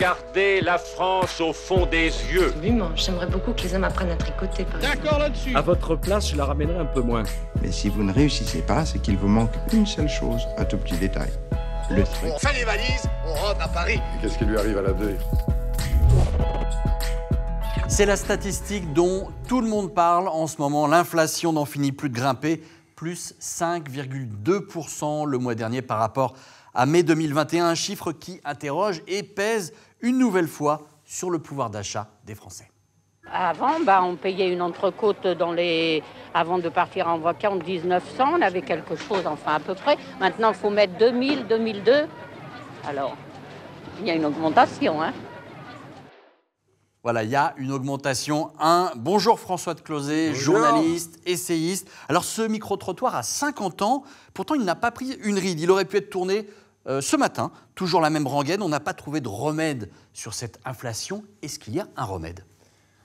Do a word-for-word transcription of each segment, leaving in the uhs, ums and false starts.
Regardez la France au fond des yeux. Absolument, j'aimerais beaucoup que les hommes apprennent à tricoter. D'accord là-dessus. À votre place, je la ramènerai un peu moins. Mais si vous ne réussissez pas, c'est qu'il vous manque une seule chose, un tout petit détail. Le truc. On fait les valises, on rentre à Paris. Qu'est-ce qui lui arrive à la deuil? C'est la statistique dont tout le monde parle en ce moment. L'inflation n'en finit plus de grimper, plus cinq virgule deux pour cent le mois dernier par rapport à mai deux mille vingt et un, un chiffre qui interroge et pèse une nouvelle fois sur le pouvoir d'achat des Français. Avant, bah, on payait une entrecôte dans les... avant de partir en vacances, dix-neuf cents, on avait quelque chose, enfin à peu près. Maintenant, il faut mettre deux mille, deux mille deux. Alors, il y a une augmentation, hein. Voilà, il y a une augmentation. Un, bonjour François de Closets, bonjour. Journaliste, essayiste. Alors, ce micro-trottoir a cinquante ans, pourtant il n'a pas pris une ride. Il aurait pu être tourné euh, ce matin, toujours la même rengaine. On n'a pas trouvé de remède sur cette inflation. Est-ce qu'il y a un remède?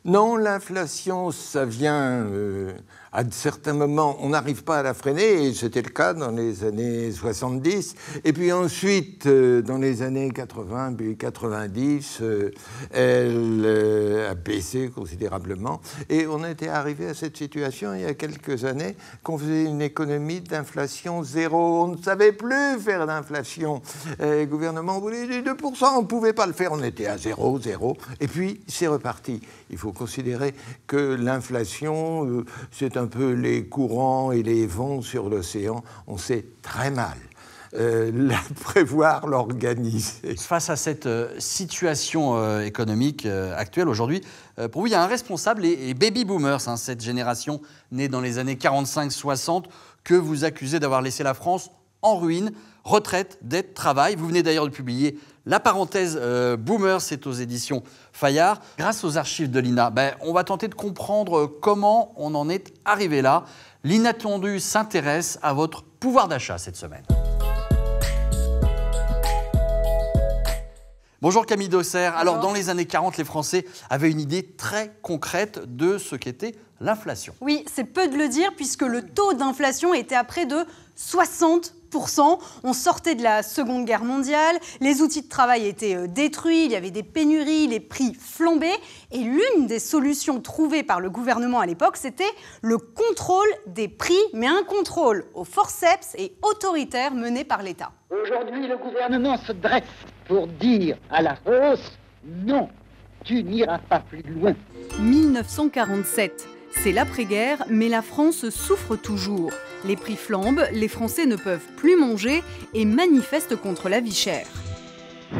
Non, l'inflation, ça vient euh, à certains moments, on n'arrive pas à la freiner, et c'était le cas dans les années soixante-dix. Et puis ensuite, euh, dans les années quatre-vingt, puis quatre-vingt-dix, euh, elle euh, a baissé considérablement. Et on était arrivé à cette situation il y a quelques années, qu'on faisait une économie d'inflation zéro. On ne savait plus faire d'inflation. Le gouvernement voulait des deux pour cent, on ne pouvait pas le faire, on était à zéro, zéro. Et puis, c'est reparti. Il faut considérer que l'inflation, c'est un peu les courants et les vents sur l'océan. On sait très mal euh, la prévoir, l'organiser. Face à cette situation euh, économique euh, actuelle aujourd'hui, euh, pour vous, il y a un responsable et, et baby boomers, hein, cette génération née dans les années quarante-cinq soixante, que vous accusez d'avoir laissé la France en ruine. Retraite, dette, travail. Vous venez d'ailleurs de publier La parenthèse euh, Boomer, c'est aux éditions Fayard. Grâce aux archives de l'I N A, ben, on va tenter de comprendre comment on en est arrivé là. L'Inattendu s'intéresse à votre pouvoir d'achat cette semaine. Bonjour Camille Dauxert. Alors, bonjour. Dans les années quarante, les Français avaient une idée très concrète de ce qu'était l'inflation. Oui, c'est peu de le dire puisque le taux d'inflation était à près de soixante pour cent. On sortait de la Seconde Guerre mondiale, les outils de travail étaient détruits, il y avait des pénuries, les prix flambaient. Et l'une des solutions trouvées par le gouvernement à l'époque, c'était le contrôle des prix, mais un contrôle au forceps et autoritaire mené par l'État. Aujourd'hui, le gouvernement se dresse pour dire à la hausse « Non, tu n'iras pas plus loin ». mille neuf cent quarante-sept, c'est l'après-guerre, mais la France souffre toujours. Les prix flambent, les Français ne peuvent plus manger et manifestent contre la vie chère.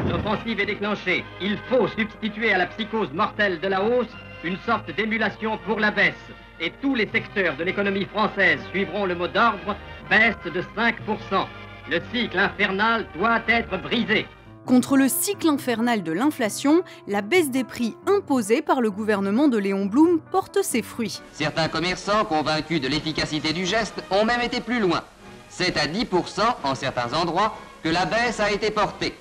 L'offensive est déclenchée. Il faut substituer à la psychose mortelle de la hausse une sorte d'émulation pour la baisse. Et tous les secteurs de l'économie française suivront le mot d'ordre « baisse de cinq pour cent ». Le cycle infernal doit être brisé. Contre le cycle infernal de l'inflation, la baisse des prix imposée par le gouvernement de Léon Blum porte ses fruits. Certains commerçants, convaincus de l'efficacité du geste, ont même été plus loin. C'est à dix pour cent en certains endroits que la baisse a été portée.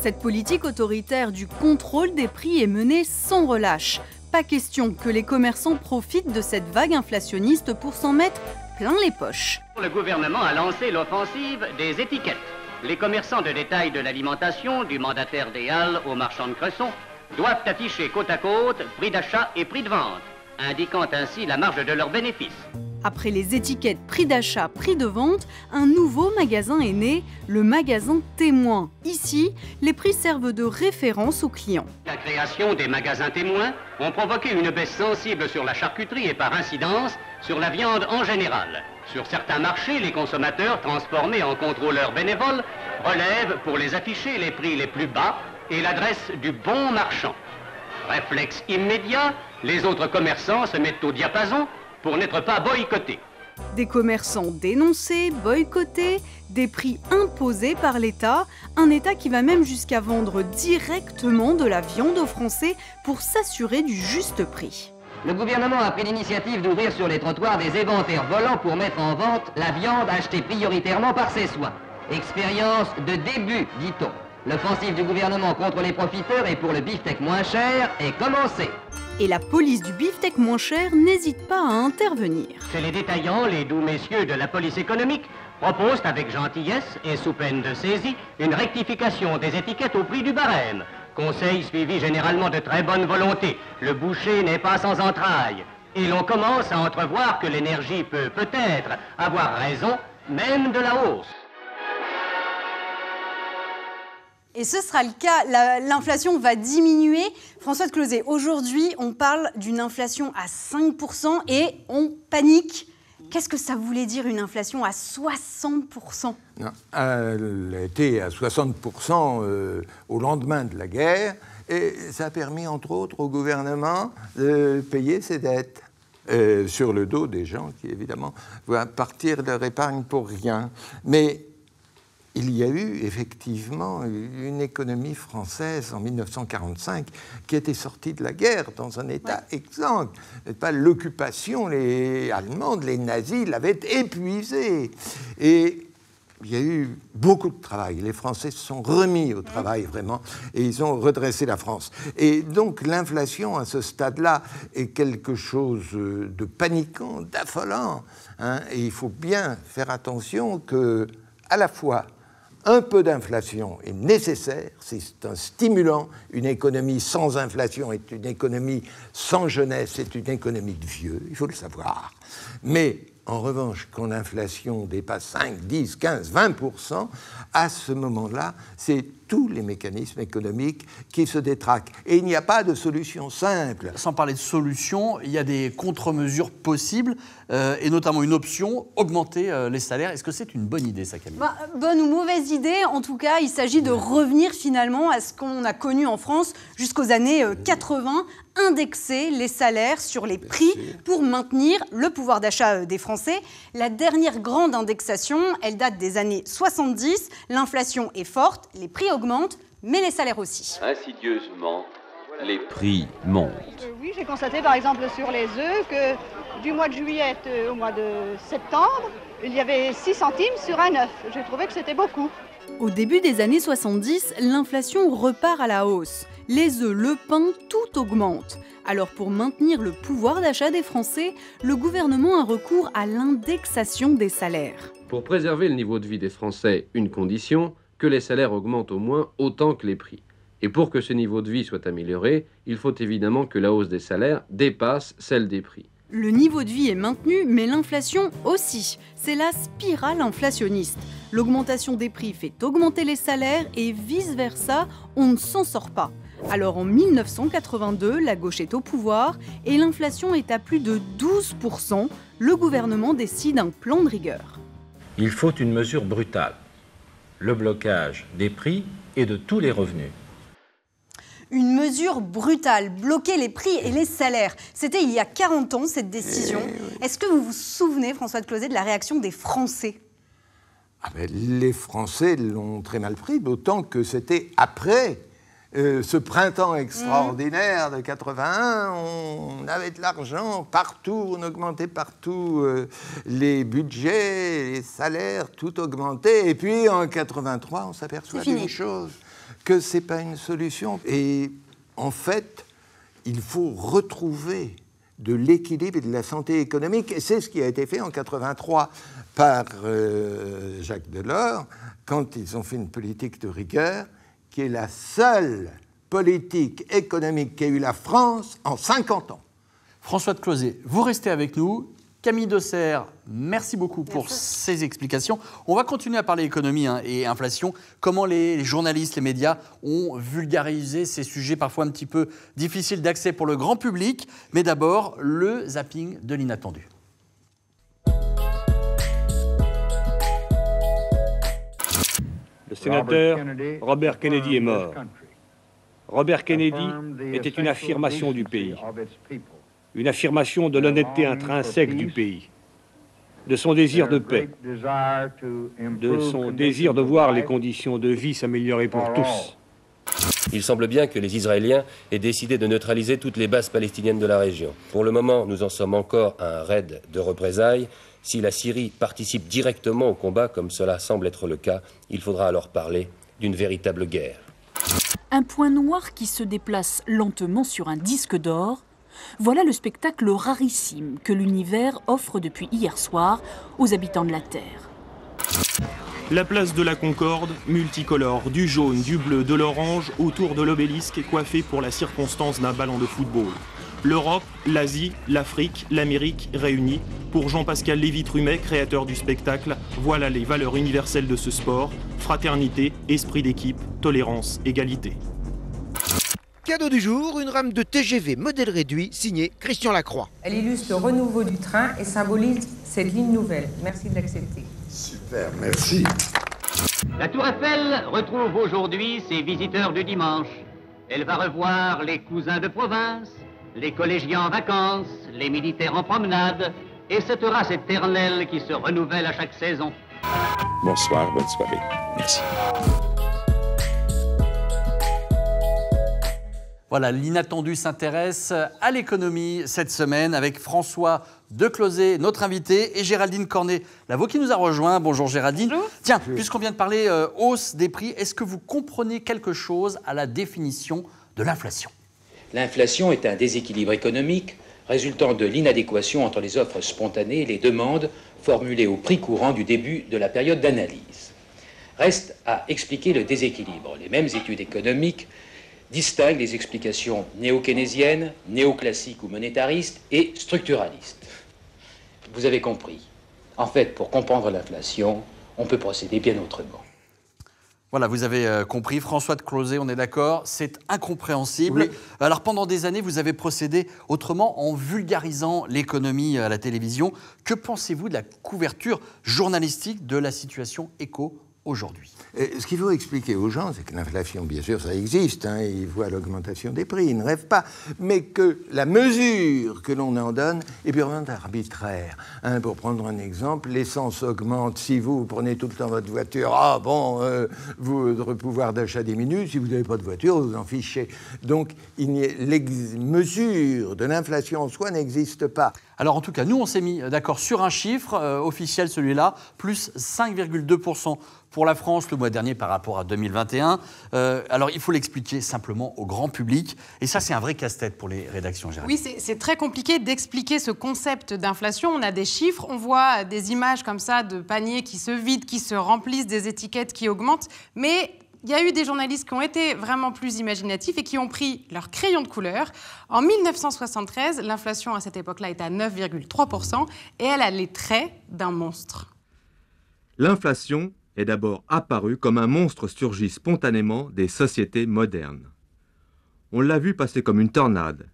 Cette politique autoritaire du contrôle des prix est menée sans relâche. Pas question que les commerçants profitent de cette vague inflationniste pour s'en mettre plein les poches. Le gouvernement a lancé l'offensive des étiquettes. Les commerçants de détail de l'alimentation, du mandataire des Halles aux marchands de Cresson, doivent afficher côte à côte prix d'achat et prix de vente, indiquant ainsi la marge de leurs bénéfices. Après les étiquettes prix d'achat, prix de vente, un nouveau magasin est né, le magasin témoin. Ici, les prix servent de référence aux clients. La création des magasins témoins ont provoqué une baisse sensible sur la charcuterie et par incidence sur la viande en général. Sur certains marchés, les consommateurs, transformés en contrôleurs bénévoles, relèvent pour les afficher les prix les plus bas et l'adresse du bon marchand. Réflexe immédiat, les autres commerçants se mettent au diapason pour n'être pas boycottés. Des commerçants dénoncés, boycottés, des prix imposés par l'État, un État qui va même jusqu'à vendre directement de la viande aux Français pour s'assurer du juste prix. Le gouvernement a pris l'initiative d'ouvrir sur les trottoirs des éventaires volants pour mettre en vente la viande achetée prioritairement par ses soins. Expérience de début, dit-on. L'offensive du gouvernement contre les profiteurs et pour le beefsteak moins cher est commencée. Et la police du beefsteak moins cher n'hésite pas à intervenir. C'est les détaillants, les doux messieurs de la police économique, proposent avec gentillesse et sous peine de saisie une rectification des étiquettes au prix du barème, Conseil suivi généralement de très bonne volonté. Le boucher n'est pas sans entrailles. Et l'on commence à entrevoir que l'énergie peut peut-être avoir raison, même de la hausse. Et ce sera le cas, l'inflation va diminuer. François de Closets, aujourd'hui, on parle d'une inflation à cinq pour cent et on panique. Qu'est-ce que ça voulait dire une inflation à soixante pour cent? Non, elle a été à soixante pour cent euh, au lendemain de la guerre et ça a permis entre autres au gouvernement de payer ses dettes. Euh, sur le dos des gens qui évidemment vont partir de leur épargne pour rien. Mais il y a eu effectivement une économie française en mille neuf cent quarante-cinq qui était sortie de la guerre dans un état ouais. exsangue. L'occupation, les Allemandes, les nazis l'avaient épuisée. Et il y a eu beaucoup de travail. Les Français se sont remis au travail vraiment et ils ont redressé la France. Et donc l'inflation à ce stade-là est quelque chose de paniquant, d'affolant. Hein. Et il faut bien faire attention que, à la fois, un peu d'inflation est nécessaire, c'est un stimulant. Une économie sans inflation est une économie sans jeunesse, c'est une économie de vieux, il faut le savoir. Mais en revanche, quand l'inflation dépasse cinq, dix, quinze, vingt pour cent, à ce moment-là, c'est tous les mécanismes économiques qui se détraquent. Et il n'y a pas de solution simple. Sans parler de solution, il y a des contre-mesures possibles, euh, et notamment une option, augmenter euh, les salaires. Est-ce que c'est une bonne idée, ça, Camille ? Bah, bonne ou mauvaise idée, en tout cas, il s'agit de revenir finalement à ce qu'on a connu en France jusqu'aux années quatre-vingt, indexer les salaires sur les prix pour maintenir le pouvoir d'achat des Français. La dernière grande indexation, elle date des années soixante-dix. L'inflation est forte, les prix augmentent, mais les salaires aussi. Insidieusement, les prix montent. Oui, j'ai constaté par exemple sur les œufs que du mois de juillet au mois de septembre, il y avait six centimes sur un œuf. J'ai trouvé que c'était beaucoup. Au début des années soixante-dix, l'inflation repart à la hausse. Les œufs, le pain, tout augmente. Alors pour maintenir le pouvoir d'achat des Français, le gouvernement a recours à l'indexation des salaires. Pour préserver le niveau de vie des Français, une condition, que les salaires augmentent au moins autant que les prix. Et pour que ce niveau de vie soit amélioré, il faut évidemment que la hausse des salaires dépasse celle des prix. Le niveau de vie est maintenu, mais l'inflation aussi. C'est la spirale inflationniste. L'augmentation des prix fait augmenter les salaires et vice-versa, on ne s'en sort pas. Alors en mille neuf cent quatre-vingt-deux, la gauche est au pouvoir et l'inflation est à plus de douze pour cent. Le gouvernement décide un plan de rigueur. Il faut une mesure brutale, le blocage des prix et de tous les revenus. Une mesure brutale, bloquer les prix et les salaires. C'était il y a quarante ans, cette décision. Et... Est-ce que vous vous souvenez, François de Closets, de la réaction des Français ? Ah ben, les Français l'ont très mal pris, d'autant que c'était après euh, ce printemps extraordinaire mmh. de quatre-vingt-un. On avait de l'argent partout, on augmentait partout euh, les budgets, les salaires, tout augmentait. Et puis en quatre-vingt-trois, on s'aperçoit d'une chose, que ce n'est pas une solution. Et en fait, il faut retrouver de l'équilibre et de la santé économique. Et c'est ce qui a été fait en quatre-vingt-trois par euh, Jacques Delors, quand ils ont fait une politique de rigueur, qui est la seule politique économique qu'a eu la France en cinquante ans. François de Closets, vous restez avec nous. Camille Dauxert, merci beaucoup pour merci. ces explications. On va continuer à parler économie hein, et inflation, comment les, les journalistes, les médias ont vulgarisé ces sujets parfois un petit peu difficiles d'accès pour le grand public. Mais d'abord, le zapping de l'inattendu. Le sénateur Robert Kennedy est mort. Robert Kennedy était une affirmation du pays. Une affirmation de l'honnêteté intrinsèque du pays, de son désir de paix, de son désir de voir les conditions de vie s'améliorer pour tous. Il semble bien que les Israéliens aient décidé de neutraliser toutes les bases palestiniennes de la région. Pour le moment, nous en sommes encore à un raid de représailles. Si la Syrie participe directement au combat, comme cela semble être le cas, il faudra alors parler d'une véritable guerre. Un point noir qui se déplace lentement sur un disque d'or. Voilà le spectacle rarissime que l'univers offre depuis hier soir aux habitants de la Terre. La place de la Concorde, multicolore, du jaune, du bleu, de l'orange, autour de l'obélisque coiffé pour la circonstance d'un ballon de football. L'Europe, l'Asie, l'Afrique, l'Amérique réunies. Pour Jean-Pascal Lévy-Trumet, créateur du spectacle, voilà les valeurs universelles de ce sport. Fraternité, esprit d'équipe, tolérance, égalité. Cadeau du jour, une rame de T G V modèle réduit, signée Christian Lacroix. Elle illustre le renouveau du train et symbolise cette ligne nouvelle. Merci de l'accepter. Super, merci. La Tour Eiffel retrouve aujourd'hui ses visiteurs du dimanche. Elle va revoir les cousins de province, les collégiens en vacances, les militaires en promenade et cette race éternelle qui se renouvelle à chaque saison. Bonsoir, bonne soirée. Merci. Voilà, l'inattendu s'intéresse à l'économie cette semaine avec François de Closets, notre invité, et Géraldine Cornet Lavau qui nous a rejoint. Bonjour Géraldine. Bonjour. Tiens, puisqu'on vient de parler euh, hausse des prix, est-ce que vous comprenez quelque chose à la définition de l'inflation? L'inflation est un déséquilibre économique résultant de l'inadéquation entre les offres spontanées et les demandes formulées au prix courant du début de la période d'analyse. Reste à expliquer le déséquilibre. Les mêmes études économiques distingue les explications néo-keynésiennes, néoclassiques ou monétaristes et structuralistes. Vous avez compris. En fait, pour comprendre l'inflation, on peut procéder bien autrement. Voilà, vous avez compris. François de Closets, on est d'accord, c'est incompréhensible. Oui. Alors, pendant des années, vous avez procédé autrement en vulgarisant l'économie à la télévision. Que pensez-vous de la couverture journalistique de la situation éco aujourd'hui? Ce qu'il faut expliquer aux gens, c'est que l'inflation, bien sûr, ça existe, hein, ils voient l'augmentation des prix, ils ne rêvent pas, mais que la mesure que l'on en donne est purement arbitraire. Hein, pour prendre un exemple, l'essence augmente. Si vous prenez tout le temps votre voiture, ah bon, euh, votre pouvoir d'achat diminue, si vous n'avez pas de voiture, vous en fichez. Donc, les mesures de l'inflation en soi n'existent pas. Alors, en tout cas, nous, on s'est mis d'accord sur un chiffre euh, officiel, celui-là, plus cinq virgule deux pour cent pour la France le mois dernier par rapport à deux mille vingt et un. Euh, alors, il faut l'expliquer simplement au grand public. Et ça, c'est un vrai casse-tête pour les rédactions, Géraldine. Oui, c'est très compliqué d'expliquer ce concept d'inflation. On a des chiffres, on voit des images comme ça de paniers qui se vident, qui se remplissent, des étiquettes qui augmentent. Mais il y a eu des journalistes qui ont été vraiment plus imaginatifs et qui ont pris leur crayon de couleur. En mille neuf cent soixante-treize, l'inflation à cette époque-là est à neuf virgule trois pour cent et elle a les traits d'un monstre. L'inflation est d'abord apparue comme un monstre surgi spontanément des sociétés modernes. On l'a vu passer comme une tornade.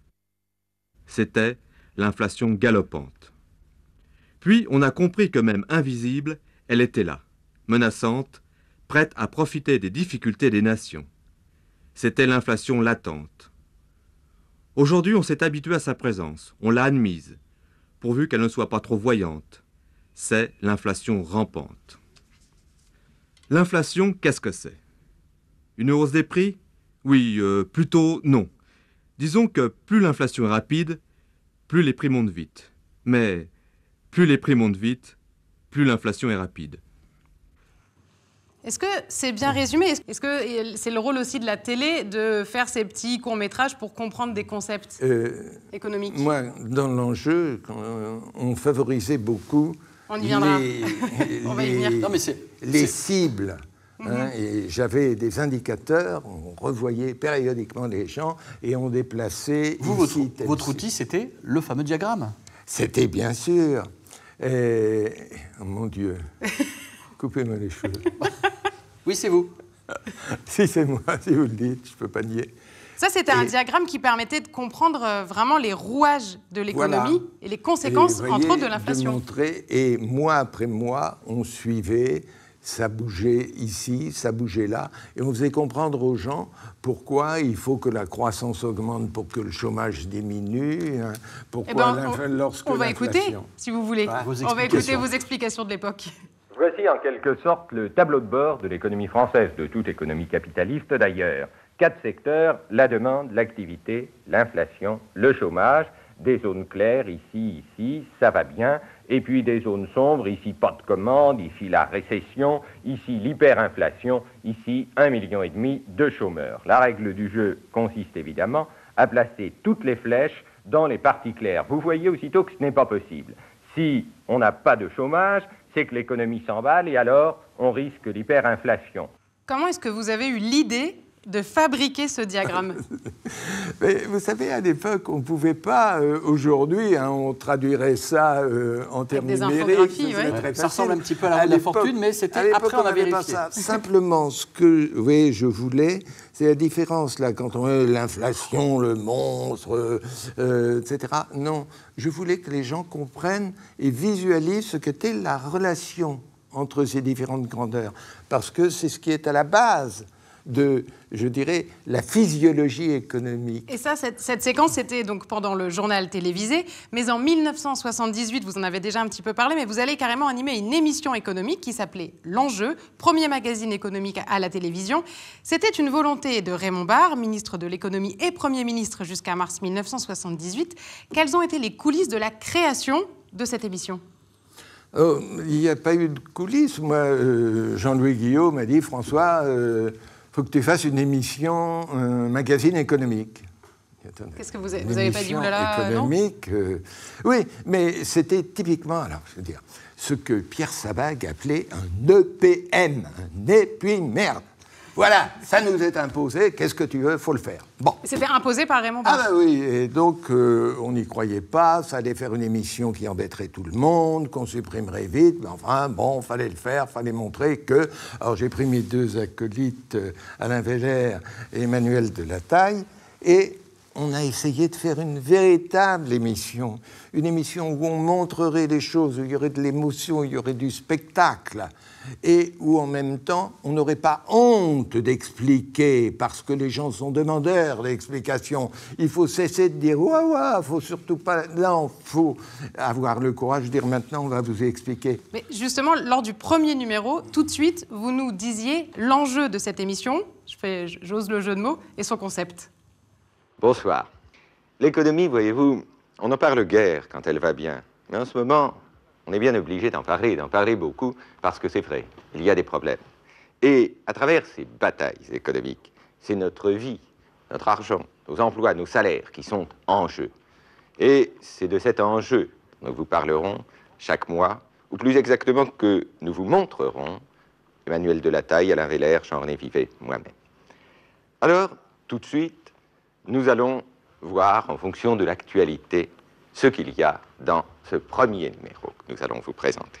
C'était l'inflation galopante. Puis on a compris que même invisible, elle était là, menaçante, prête à profiter des difficultés des nations. C'était l'inflation latente. Aujourd'hui, on s'est habitué à sa présence, on l'a admise, pourvu qu'elle ne soit pas trop voyante. C'est l'inflation rampante. L'inflation, qu'est-ce que c'est? Une hausse des prix? Oui, euh, plutôt non. Disons que plus l'inflation est rapide, plus les prix montent vite. Mais plus les prix montent vite, plus l'inflation est rapide. Est-ce que c'est bien résumé? Est-ce que c'est le rôle aussi de la télé de faire ces petits courts-métrages pour comprendre des concepts euh, économiques? Moi, dans l'enjeu, on favorisait beaucoup on y viendra. Les, on va y venir. les, non, mais c'est, les cibles. Mm-hmm. Hein, et j'avais des indicateurs, on revoyait périodiquement les gens et on déplaçait... Vous, ici, votre, votre outil, c'était le fameux diagramme? C'était bien sûr. Et, oh, mon Dieu. Coupez-moi les cheveux. Oui, c'est vous. Si c'est moi, si vous le dites, je ne peux pas nier. Ça, c'était et... un diagramme qui permettait de comprendre euh, vraiment les rouages de l'économie, voilà, et les conséquences, et voyez, entre autres, de l'inflation. Et mois après mois, on suivait, ça bougeait ici, ça bougeait là, et on faisait comprendre aux gens pourquoi il faut que la croissance augmente pour que le chômage diminue, hein, pourquoi eh ben, on, lorsque on va écouter, si vous voulez, bah, on va écouter vos explications de l'époque. Voici en quelque sorte le tableau de bord de l'économie française, de toute économie capitaliste d'ailleurs. Quatre secteurs, la demande, l'activité, l'inflation, le chômage, des zones claires, ici, ici, ça va bien, et puis des zones sombres, ici pas de commande, ici la récession, ici l'hyperinflation, ici un million et demi de chômeurs. La règle du jeu consiste évidemment à placer toutes les flèches dans les parties claires. Vous voyez aussitôt que ce n'est pas possible. Si on n'a pas de chômage, c'est que l'économie s'emballe et alors on risque l'hyperinflation. Comment est-ce que vous avez eu l'idée de fabriquer ce diagramme? Mais vous savez, à l'époque, on ne pouvait pas, euh, aujourd'hui, hein, on traduirait ça euh, en termes numériques. Ça, ouais. ça ressemble un petit peu à la, à la fortune, mais c'était après on, on avait pas ça. Simplement, ce que oui, je voulais, c'est la différence, là, quand on a l'inflation, le monstre, euh, et cetera. Non, je voulais que les gens comprennent et visualisent ce qu'était la relation entre ces différentes grandeurs, parce que c'est ce qui est à la base de, je dirais, la physiologie économique. Et ça, cette, cette séquence, c'était donc pendant le journal télévisé, mais en mille neuf cent soixante-dix-huit, vous en avez déjà un petit peu parlé, mais vous allez carrément animer une émission économique qui s'appelait L'Enjeu, premier magazine économique à la télévision. C'était une volonté de Raymond Barre, ministre de l'économie et Premier ministre jusqu'à mars mille neuf cent soixante-dix-huit. Quelles ont été les coulisses de la création de cette émission ? Oh, il n'y a pas eu de coulisses. Moi, euh, Jean-Louis Guillot m'a dit « François, euh, faut que tu fasses une émission, un magazine économique. » Qu'est-ce que vous avez, vous avez pas dit, oulala, économique, euh, oui, mais c'était typiquement, alors, je veux dire, ce que Pierre Sabag appelait un E P M, un épuis-merde. Voilà, ça nous est imposé, qu'est-ce que tu veux, faut le faire. Bon. C'était imposé par Raymond Barre. Ah ben oui, et donc euh, on n'y croyait pas, ça allait faire une émission qui embêterait tout le monde, qu'on supprimerait vite, mais enfin, bon, fallait le faire, fallait montrer que... Alors j'ai pris mes deux acolytes, Alain Vellaire et Emmanuel de la taille, et on a essayé de faire une véritable émission, une émission où on montrerait les choses, où il y aurait de l'émotion, il y aurait du spectacle, et où, en même temps, on n'aurait pas honte d'expliquer, parce que les gens sont demandeurs d'explications. Il faut cesser de dire « Ouah, ouah, il ne faut surtout pas... » Non, il faut avoir le courage de dire « Maintenant, on va vous expliquer. » Mais justement, lors du premier numéro, tout de suite, vous nous disiez l'enjeu de cette émission, je fais, j'ose le jeu de mots, et son concept. Bonsoir. L'économie, voyez-vous, on en parle guère quand elle va bien, mais en ce moment... on est bien obligé d'en parler, d'en parler beaucoup, parce que c'est vrai, il y a des problèmes. Et à travers ces batailles économiques, c'est notre vie, notre argent, nos emplois, nos salaires qui sont en jeu. Et c'est de cet enjeu que nous vous parlerons chaque mois, ou plus exactement que nous vous montrerons, Emmanuel de la taille, Alain Vellaire, Jean René Vivet, moi-même. Alors, tout de suite, nous allons voir, en fonction de l'actualité, ce qu'il y a dans ce premier numéro que nous allons vous présenter.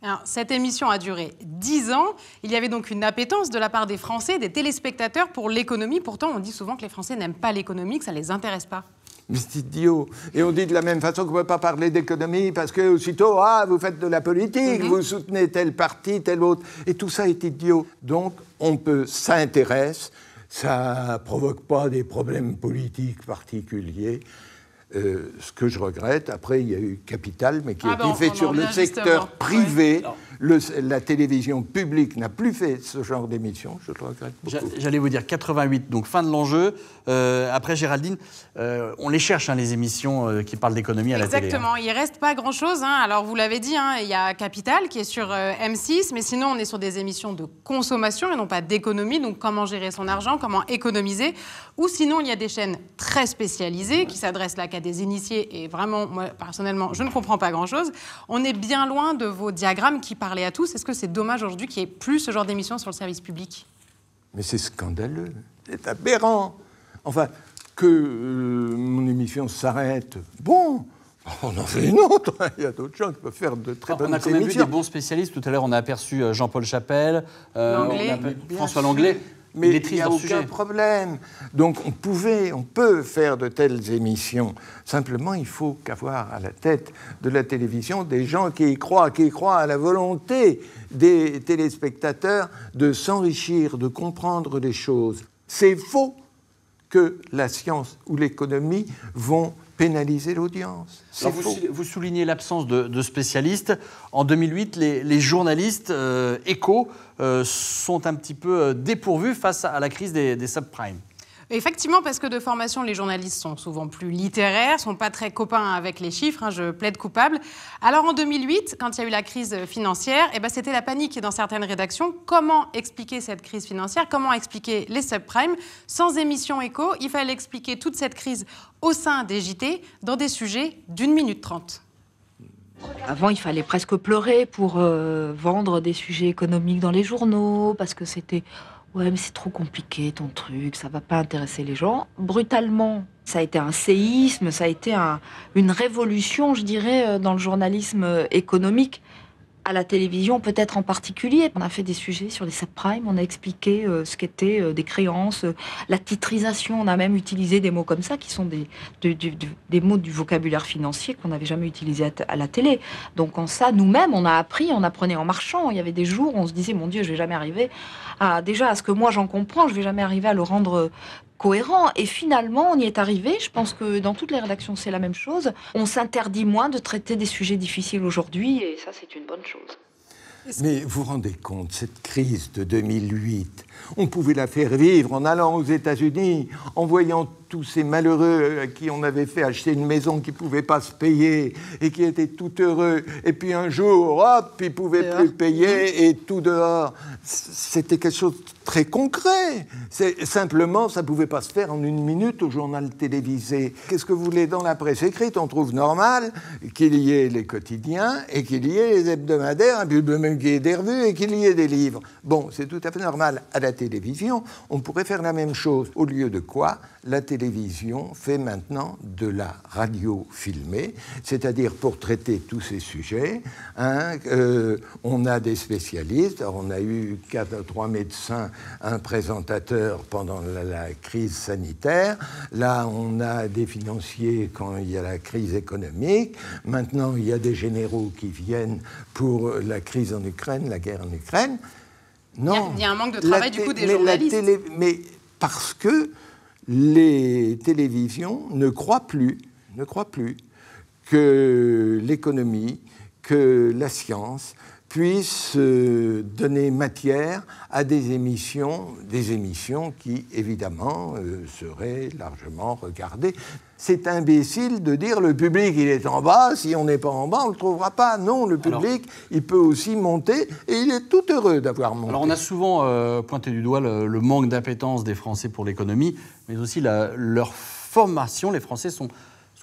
Alors, cette émission a duré dix ans. Il y avait donc une appétence de la part des Français, des téléspectateurs, pour l'économie. Pourtant, on dit souvent que les Français n'aiment pas l'économie, que ça ne les intéresse pas. Mais c'est idiot. Et on dit de la même façon qu'on ne peut pas parler d'économie parce que aussitôt, ah, vous faites de la politique, mm-hmm. vous soutenez tel parti, tel autre. Et tout ça est idiot. Donc, on peut s'intéresser, ça ne provoque pas des problèmes politiques particuliers. Euh, ce que je regrette, après, il y a eu Capital, mais qui ah a été bon, fait sur le secteur privé. Ouais. Le, la télévision publique n'a plus fait ce genre d'émission, je le regrette beaucoup. J'allais vous dire, quatre-vingt-huit, donc fin de l'enjeu. Euh, après, Géraldine, euh, on les cherche, hein, les émissions euh, qui parlent d'économie à la télé. Exactement, hein. Il ne reste pas grand-chose. Hein. Alors, vous l'avez dit, hein, il y a Capital qui est sur euh, M six, mais sinon, on est sur des émissions de consommation et non pas d'économie, donc comment gérer son argent, comment économiser. Ou sinon, il y a des chaînes très spécialisées qui s'adressent là qu'à des initiés, et vraiment, moi, personnellement, je ne comprends pas grand-chose. On est bien loin de vos diagrammes qui parlent à tous. Est-ce que c'est dommage aujourd'hui qu'il n'y ait plus ce genre d'émission sur le service public? Mais c'est scandaleux, c'est aberrant. Enfin, que euh, mon émission s'arrête, bon, on en fait une autre. Il y a d'autres gens qui peuvent faire de très Alors, bonnes émissions. On a quand même émissions. vu des bons spécialistes. Tout à l'heure, on a aperçu Jean-Paul Chappelle, euh, on a aperçu François Lenglet. Mais il n'y a aucun problème. Donc on pouvait, on peut faire de telles émissions. Simplement, il faut qu'avoir à la tête de la télévision des gens qui y croient, qui y croient à la volonté des téléspectateurs de s'enrichir, de comprendre les choses. C'est faux que la science ou l'économie vont pénaliser l'audience. Vous, vous soulignez l'absence de, de spécialistes. En deux mille huit, les, les journalistes euh, échos euh, sont un petit peu dépourvus face à la crise des, des subprimes. Effectivement, parce que de formation, les journalistes sont souvent plus littéraires, sont pas très copains avec les chiffres, hein, je plaide coupable. Alors en deux mille huit, quand il y a eu la crise financière, eh ben, c'était la panique dans certaines rédactions. Comment expliquer cette crise financière? Comment expliquer les subprimes? Sans émission écho, il fallait expliquer toute cette crise au sein des J T dans des sujets d'une minute trente. Avant, il fallait presque pleurer pour euh, vendre des sujets économiques dans les journaux, parce que c'était « ouais, mais c'est trop compliqué ton truc, ça va pas intéresser les gens ». Brutalement, ça a été un séisme, ça a été un, une révolution, je dirais, dans le journalisme économique, à la télévision peut-être en particulier. On a fait des sujets sur les subprimes, on a expliqué euh, ce qu'étaient euh, des créances, euh, la titrisation, on a même utilisé des mots comme ça, qui sont des, de, de, de, des mots du vocabulaire financier qu'on n'avait jamais utilisé à, à la télé. Donc en ça, nous-mêmes, on a appris, on apprenait en marchant. Il y avait des jours où on se disait, mon Dieu, je vais jamais arriver à, déjà à ce que moi j'en comprends, je vais jamais arriver à le rendre euh, cohérent. Et finalement, on y est arrivé. Je pense que dans toutes les rédactions, c'est la même chose. On s'interdit moins de traiter des sujets difficiles aujourd'hui, et ça, c'est une bonne chose. Mais vous vous rendez compte, cette crise de deux mille huit, on pouvait la faire vivre en allant aux États-Unis, en voyant tous ces malheureux à qui on avait fait acheter une maison qui ne pouvaient pas se payer et qui étaient tout heureux. Et puis un jour, hop, ils ne pouvaient dehors. plus payer et tout dehors. C'était quelque chose de très concret. Simplement, ça ne pouvait pas se faire en une minute au journal télévisé. Qu'est-ce que vous voulez dans la presse écrite? On trouve normal qu'il y ait les quotidiens et qu'il y ait les hebdomadaires, même qu'il y ait des revues et qu'il y ait des livres. Bon, c'est tout à fait normal. À la télévision, on pourrait faire la même chose. Au lieu de quoi, la télévision fait maintenant de la radio filmée, c'est-à-dire pour traiter tous ces sujets. Hein, euh, on a des spécialistes. Alors on a eu quatre, trois médecins, un présentateur pendant la, la crise sanitaire. Là, on a des financiers quand il y a la crise économique. Maintenant, il y a des généraux qui viennent pour la crise en Ukraine, la guerre en Ukraine. Non. Il y a un manque de travail du coup des journalistes. Mais, mais parce que les télévisions ne croient plus, ne croient plus que l'économie, que la science puissent euh, donner matière à des émissions, des émissions qui, évidemment, euh, seraient largement regardées. C'est imbécile de dire le public, il est en bas, si on n'est pas en bas, on ne le trouvera pas. Non, le public, alors, il peut aussi monter, et il est tout heureux d'avoir monté. Alors, on a souvent euh, pointé du doigt le, le manque d'appétence des Français pour l'économie, mais aussi la, leur formation. Les Français sont... sont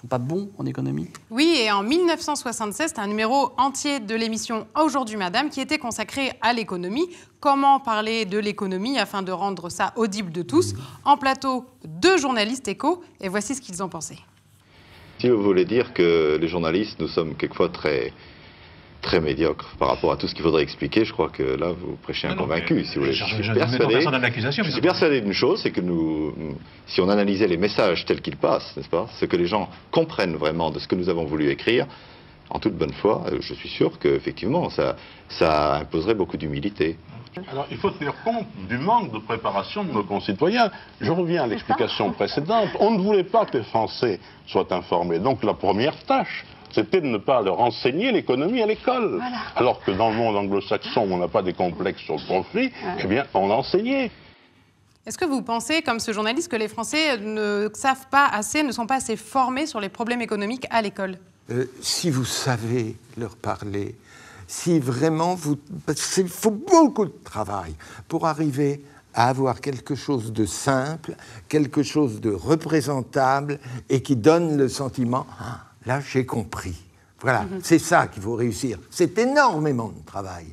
pas bons en économie. Oui, et en mille neuf cent soixante-seize, c'est un numéro entier de l'émission « Aujourd'hui, Madame » qui était consacré à l'économie. Comment parler de l'économie afin de rendre ça audible de tous? En plateau, deux journalistes éco, et voici ce qu'ils en pensaient. Si vous voulez dire que les journalistes, nous sommes quelquefois très... très médiocre par rapport à tout ce qu'il faudrait expliquer. Je crois que là, vous prêchez un non, convaincu, mais, si vous voulez. Je, je, je, je, persuadé, je, je suis persuadé d'une chose, c'est que nous, si on analysait les messages tels qu'ils passent, n'est-ce pas, ce que les gens comprennent vraiment de ce que nous avons voulu écrire, en toute bonne foi, je suis sûr qu'effectivement, ça, ça imposerait beaucoup d'humilité. Alors, il faut tenir compte du manque de préparation de nos concitoyens. Je reviens à l'explication précédente. On ne voulait pas que les Français soient informés. Donc, la première tâche, c'était de ne pas leur enseigner l'économie à l'école. Voilà. Alors que dans le monde anglo-saxon, on n'a pas des complexes sur le profit, voilà. Eh bien, on l'enseignait. Est-ce que vous pensez, comme ce journaliste, que les Français ne savent pas assez, ne sont pas assez formés sur les problèmes économiques à l'école? euh, Si vous savez leur parler, si vraiment vous... Il faut beaucoup de travail pour arriver à avoir quelque chose de simple, quelque chose de représentable et qui donne le sentiment... Là, j'ai compris. Voilà, mm-hmm. C'est ça qu'il faut réussir. C'est énormément de travail.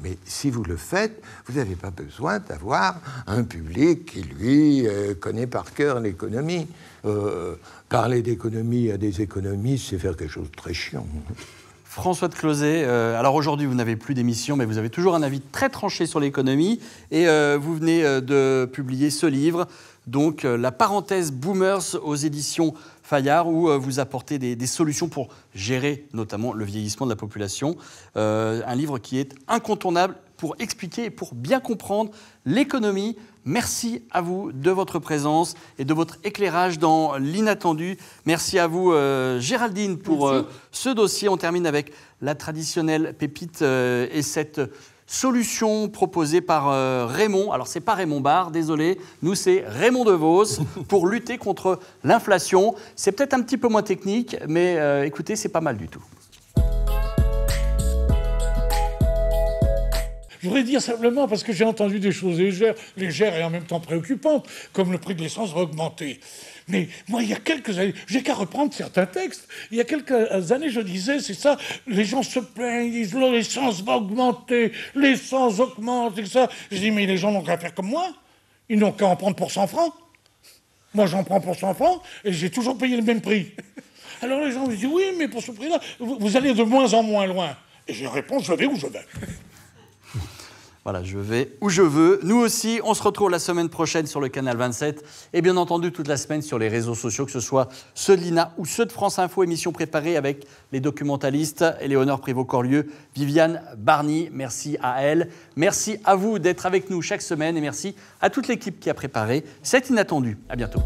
Mais si vous le faites, vous n'avez pas besoin d'avoir un public qui, lui, euh, connaît par cœur l'économie. Euh, parler d'économie à des économistes, c'est faire quelque chose de très chiant. François de Closets, euh, alors aujourd'hui, vous n'avez plus d'émission, mais vous avez toujours un avis très tranché sur l'économie. Et euh, vous venez de publier ce livre, donc euh, La parenthèse Boomers aux éditions Fayard, où euh, vous apportez des, des solutions pour gérer notamment le vieillissement de la population. Euh, un livre qui est incontournable pour expliquer et pour bien comprendre l'économie. Merci à vous de votre présence et de votre éclairage dans l'inattendu. Merci à vous, euh, Géraldine, pour euh, ce dossier. On termine avec la traditionnelle pépite euh, et cette... solution proposée par euh, Raymond, alors c'est pas Raymond Barre, désolé, nous c'est Raymond Devos pour lutter contre l'inflation. C'est peut-être un petit peu moins technique, mais euh, écoutez, c'est pas mal du tout. Je voudrais dire simplement, parce que j'ai entendu des choses légères, légères et en même temps préoccupantes, comme le prix de l'essence va augmenter. Mais moi, il y a quelques années, j'ai qu'à reprendre certains textes. Il y a quelques années, je disais, c'est ça, les gens se plaignent, ils disent, l'essence va augmenter, l'essence augmente, et ça. Je dis, mais les gens n'ont qu'à faire comme moi. Ils n'ont qu'à en prendre pour cent francs. Moi, j'en prends pour cent francs et j'ai toujours payé le même prix. Alors les gens me disent, oui, mais pour ce prix-là, vous allez de moins en moins loin. Et je réponds, je vais où je veux. Voilà, je vais où je veux. Nous aussi, on se retrouve la semaine prochaine sur le canal vingt-sept et bien entendu toute la semaine sur les réseaux sociaux, que ce soit ceux de l'I N A ou ceux de France Info, émission préparée avec les documentalistes Éléonore Prévost-Corlieu, Viviane Barny. Merci à elle. Merci à vous d'être avec nous chaque semaine et merci à toute l'équipe qui a préparé cet Inattendu. À bientôt.